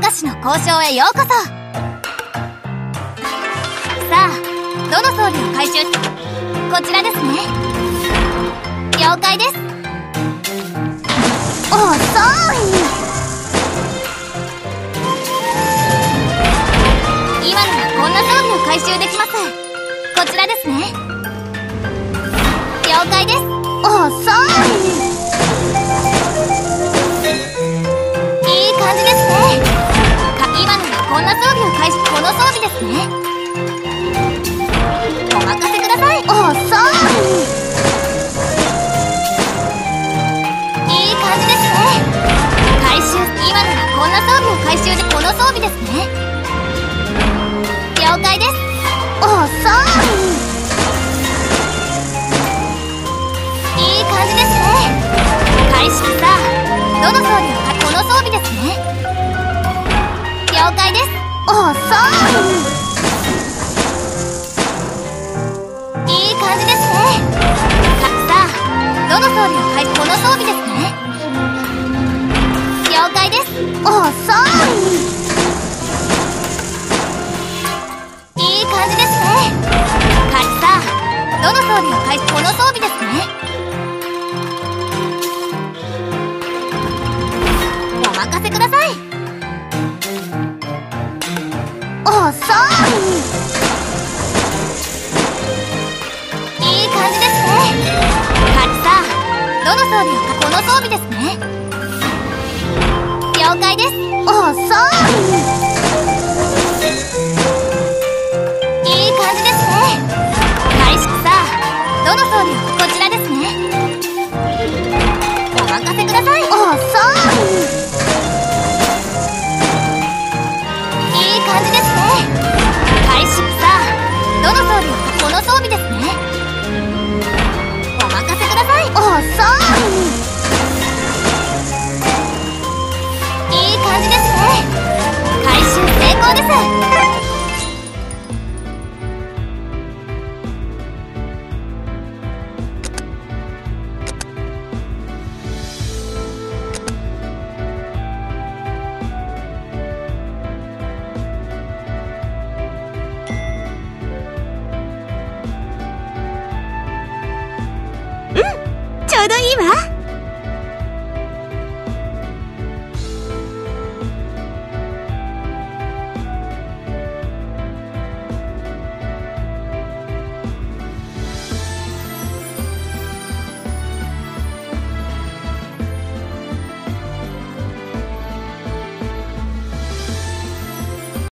明石の交渉へようこそ。さあ、どの装備を回収。こちらですね。了解です。遅い。今ならこんな装備を回収できます。こちらですね。了解です。遅い。こんな装備を返し、この装備ですね。お任せください。遅い。いい感じですね。回収、今ならこんな装備を回収で、この装備ですね。了解です。遅い。いい感じですね。回収、さあ、どの装備を、この装備ですね。了解です。遅い。いい感じですね。さあ、どの装備を変え、この装備ですね。了解です。遅い。いい感じですね。さあ、どの装備を変え、この装備ですね。お任せください。遅い。いい感じですね。回収、今ならこんな装備をこの装備ですね。了解です。遅い。いい感じですね。回収、さあ、どの装備を、こちらですね。お任せください。遅い。感じですね。回収、さあ、どの装備を、この装備ですね。お任せください。遅い。いい感じですね。回収成功ですちょうどいいわ。